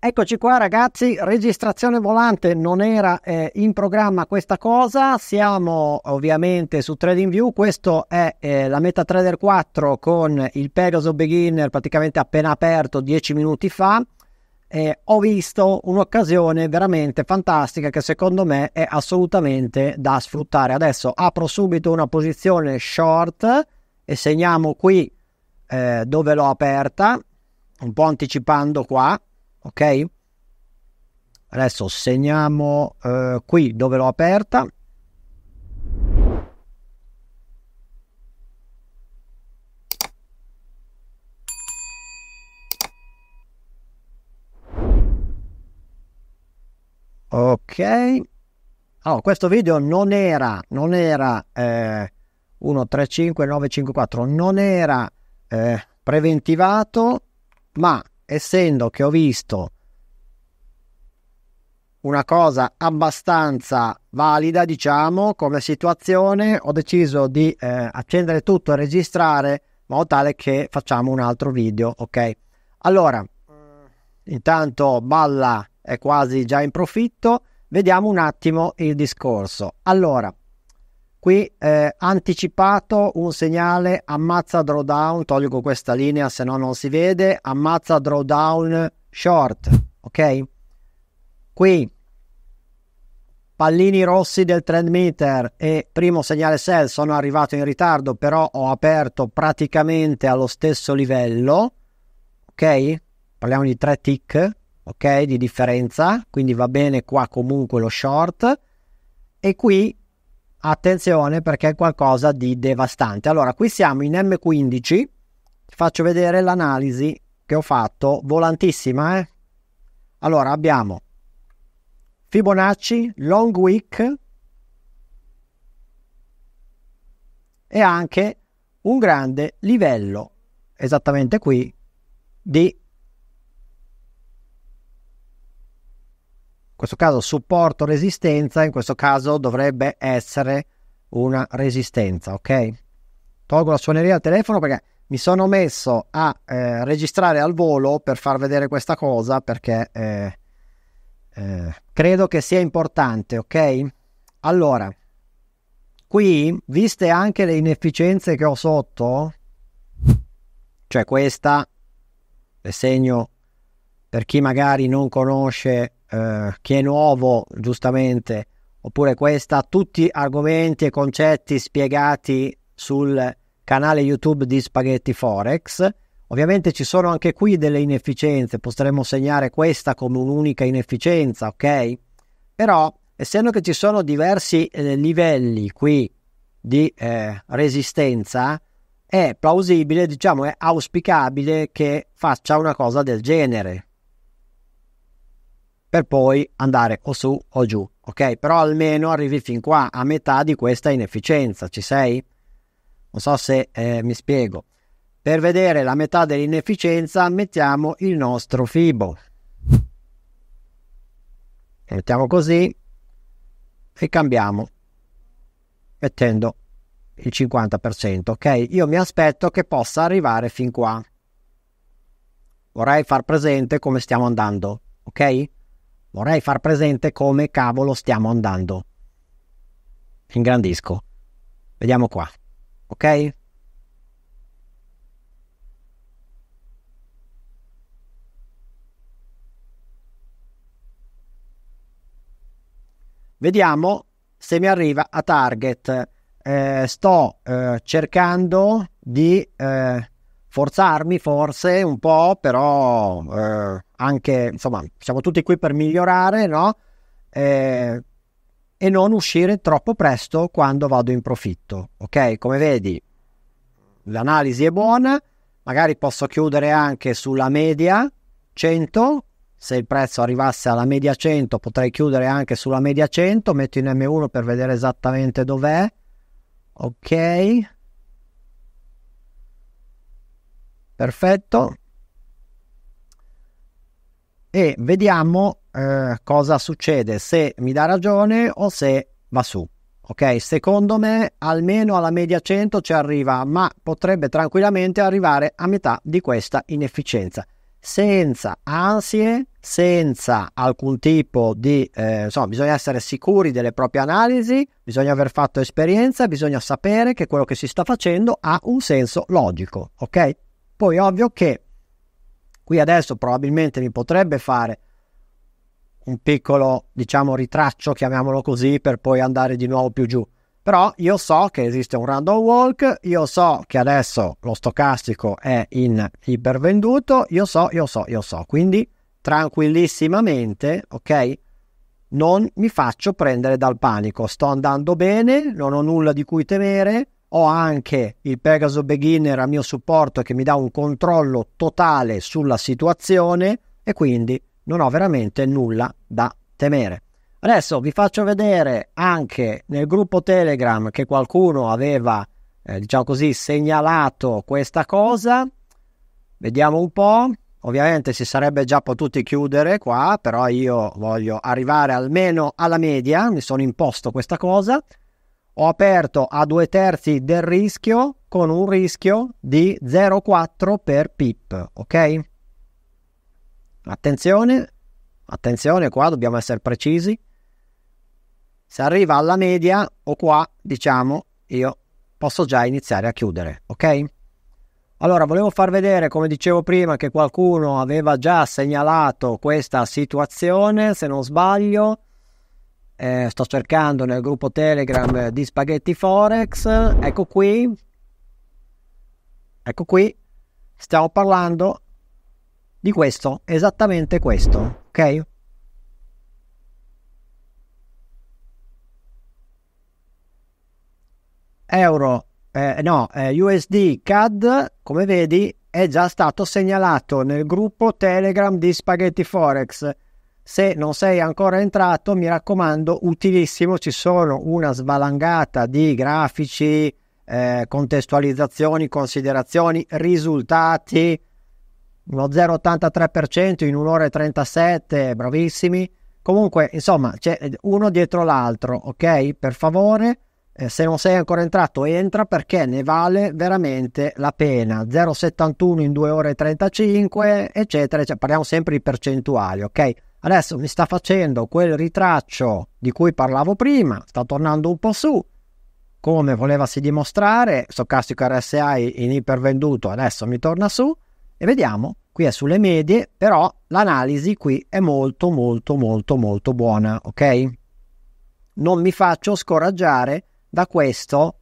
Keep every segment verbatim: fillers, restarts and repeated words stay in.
Eccoci qua ragazzi, registrazione volante, non era eh, in programma questa cosa, siamo ovviamente su TradingView, questo è eh, la MetaTrader quattro con il Pegaso Beginner praticamente appena aperto dieci minuti fa. Eh, ho visto un'occasione veramente fantastica che secondo me è assolutamente da sfruttare. Adesso apro subito una posizione short e segniamo qui eh, dove l'ho aperta, un po' anticipando qua. Ok, adesso segniamo eh, qui dove l'ho aperta. Ok, allora questo video non era, non era eh, uno tre cinque nove cinque quattro, non era eh, preventivato, ma essendo che ho visto una cosa abbastanza valida, diciamo, come situazione, ho deciso di eh, accendere tutto e registrare in modo tale che facciamo un altro video, ok? Allora, intanto Balla è quasi già in profitto, vediamo un attimo il discorso. Allora, qui eh, anticipato un segnale ammazza drawdown, tolgo questa linea se no non si vede, ammazza drawdown short, ok? Qui pallini rossi del trend meter e primo segnale sell, sono arrivato in ritardo però ho aperto praticamente allo stesso livello, ok? Parliamo di tre tick, ok, di differenza, quindi va bene qua comunque lo short. E qui attenzione perché è qualcosa di devastante. Allora, qui siamo in M quindici, ti faccio vedere l'analisi che ho fatto, volantissima, eh? Allora, abbiamo Fibonacci, long wick e anche un grande livello, esattamente qui, di, in questo caso supporto resistenza, in questo caso dovrebbe essere una resistenza, ok? Tolgo la suoneria al telefono perché mi sono messo a eh, registrare al volo per far vedere questa cosa perché eh, eh, credo che sia importante, ok? Allora, qui, viste anche le inefficienze che ho sotto, cioè questa, le segno per chi magari non conosce, Uh, chi è nuovo giustamente, oppure questa, tutti argomenti e concetti spiegati sul canale YouTube di Spaghetti Forex. Ovviamente ci sono anche qui delle inefficienze, potremmo segnare questa come un'unica inefficienza, ok? Però essendo che ci sono diversi eh, livelli qui di eh, resistenza, è plausibile, diciamo è auspicabile che faccia una cosa del genere, per poi andare o su o giù, ok? Però almeno arrivi fin qua, a metà di questa inefficienza, ci sei? Non so se eh, mi spiego. Per vedere la metà dell'inefficienza mettiamo il nostro Fibo, mettiamo così e cambiamo mettendo il cinquanta per cento, ok? Io mi aspetto che possa arrivare fin qua, vorrei far presente come stiamo andando, ok? Vorrei far presente come cavolo stiamo andando. Ingrandisco. Vediamo qua. Ok? Vediamo se mi arriva a target. Eh, sto eh, cercando di eh, forzarmi forse un po', però... Eh, anche, insomma, siamo tutti qui per migliorare, no? Eh, e non uscire troppo presto quando vado in profitto, ok? Come vedi, l'analisi è buona, magari posso chiudere anche sulla media cento, se il prezzo arrivasse alla media cento potrei chiudere anche sulla media cento, metto in M uno per vedere esattamente dov'è, ok? Perfetto. E vediamo eh, cosa succede, se mi dà ragione o se va su, ok? Secondo me almeno alla media cento ci arriva, ma potrebbe tranquillamente arrivare a metà di questa inefficienza senza ansie, senza alcun tipo di eh, insomma, bisogna essere sicuri delle proprie analisi, bisogna aver fatto esperienza, bisogna sapere che quello che si sta facendo ha un senso logico, ok? Poi ovvio che qui adesso probabilmente mi potrebbe fare un piccolo, diciamo, ritraccio, chiamiamolo così, per poi andare di nuovo più giù. Però io so che esiste un random walk, io so che adesso lo stocastico è in ipervenduto, io so, io so, io so. Quindi tranquillissimamente, ok, non mi faccio prendere dal panico, sto andando bene, non ho nulla di cui temere, ho anche il Pegaso Beginner a mio supporto che mi dà un controllo totale sulla situazione e quindi non ho veramente nulla da temere. Adesso vi faccio vedere anche nel gruppo Telegram che qualcuno aveva, eh, diciamo così, segnalato questa cosa. Vediamo un po'. Ovviamente si sarebbe già potuti chiudere qua, però io voglio arrivare almeno alla media, mi sono imposto questa cosa. Ho aperto a due terzi del rischio con un rischio di zero virgola quattro per pip, ok? Attenzione, attenzione qua, dobbiamo essere precisi. Se arriva alla media o qua, diciamo, io posso già iniziare a chiudere, ok? Allora, volevo far vedere, come dicevo prima, che qualcuno aveva già segnalato questa situazione, se non sbaglio. Eh, sto cercando nel gruppo Telegram di Spaghetti Forex. Ecco qui. Ecco qui. Stiamo parlando di questo, esattamente questo, ok? Euro Eh, no, eh, U S D C A D, come vedi, è già stato segnalato nel gruppo Telegram di Spaghetti Forex. Se non sei ancora entrato, mi raccomando, utilissimo, ci sono una svalangata di grafici, eh, contestualizzazioni, considerazioni, risultati, uno zero virgola ottantatré per cento in un'ora e trentasette, bravissimi. Comunque, insomma, c'è uno dietro l'altro, ok? Per favore. Se non sei ancora entrato, entra perché ne vale veramente la pena. zero virgola settantuno in due ore e trentacinque, eccetera, eccetera. Parliamo sempre di percentuali, ok? Adesso mi sta facendo quel ritraccio di cui parlavo prima, sta tornando un po' su, come volevasi dimostrare. Stocastico R S I in ipervenduto, adesso mi torna su e vediamo. Qui è sulle medie, però l'analisi qui è molto, molto, molto, molto buona, ok? Non mi faccio scoraggiare da questo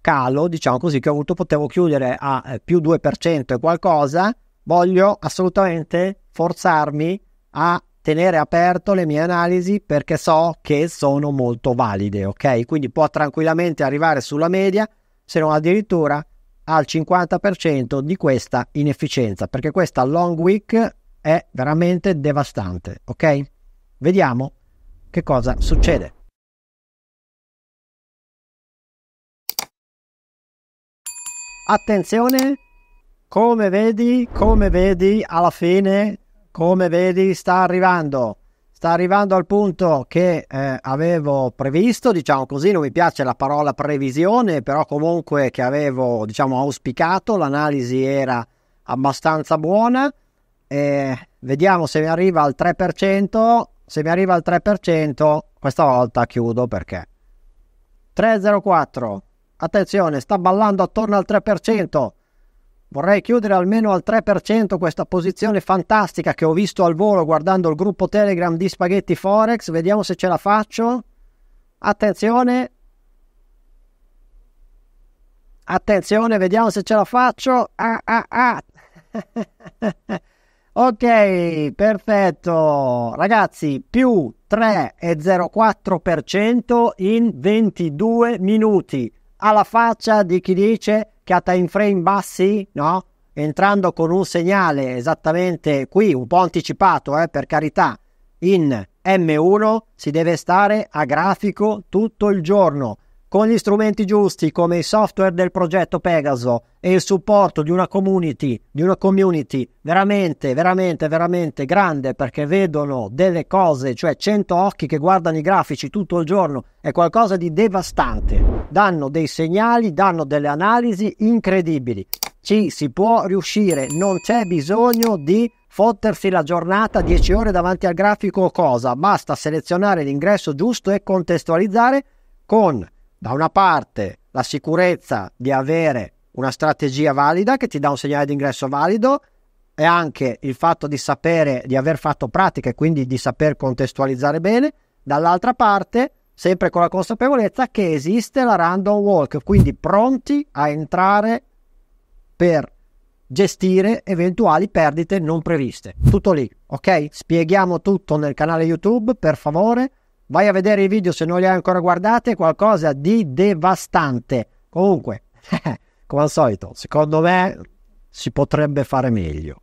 calo, diciamo così, che ho avuto. Potevo chiudere a eh, più due per cento e qualcosa. Voglio assolutamente forzarmi a tenere aperto le mie analisi perché so che sono molto valide, ok? Quindi può tranquillamente arrivare sulla media, se non addirittura al cinquanta per cento di questa inefficienza, perché questa long week è veramente devastante, ok? Vediamo che cosa succede. Attenzione, come vedi, come vedi, alla fine, come vedi, sta arrivando, sta arrivando al punto che eh, avevo previsto, diciamo così, non mi piace la parola previsione, però comunque che avevo, diciamo, auspicato, l'analisi era abbastanza buona, e vediamo se mi arriva al tre per cento, se mi arriva al tre per cento, questa volta chiudo perché tre zero quattro. Attenzione, sta ballando attorno al tre per cento, vorrei chiudere almeno al tre per cento questa posizione fantastica che ho visto al volo guardando il gruppo Telegram di Spaghetti Forex. Vediamo se ce la faccio. Attenzione, attenzione, vediamo se ce la faccio. Ah, ah, ah. Ok, perfetto ragazzi, più tre virgola zero quattro per cento in ventidue minuti. Alla faccia di chi dice che a time frame bassi, no? Entrando con un segnale esattamente qui, un po' anticipato, eh, per carità, in M uno si deve stare a grafico tutto il giorno, con gli strumenti giusti come i software del progetto Pegaso e il supporto di una community, di una community veramente, veramente, veramente grande, perché vedono delle cose, cioè cento occhi che guardano i grafici tutto il giorno, è qualcosa di devastante. Danno dei segnali, danno delle analisi incredibili. Ci si può riuscire, non c'è bisogno di Fottersi la giornata dieci ore davanti al grafico o cosa? Basta selezionare l'ingresso giusto e contestualizzare con, da una parte, la sicurezza di avere una strategia valida che ti dà un segnale di ingresso valido, e anche il fatto di sapere, di aver fatto pratica e quindi di saper contestualizzare bene, dall'altra parte sempre con la consapevolezza che esiste la random walk, quindi pronti a entrare per gestire eventuali perdite non previste. Tutto lì, ok? Spieghiamo tutto nel canale YouTube, per favore vai a vedere i video se non li hai ancora guardati, è qualcosa di devastante. Comunque come al solito, secondo me si potrebbe fare meglio.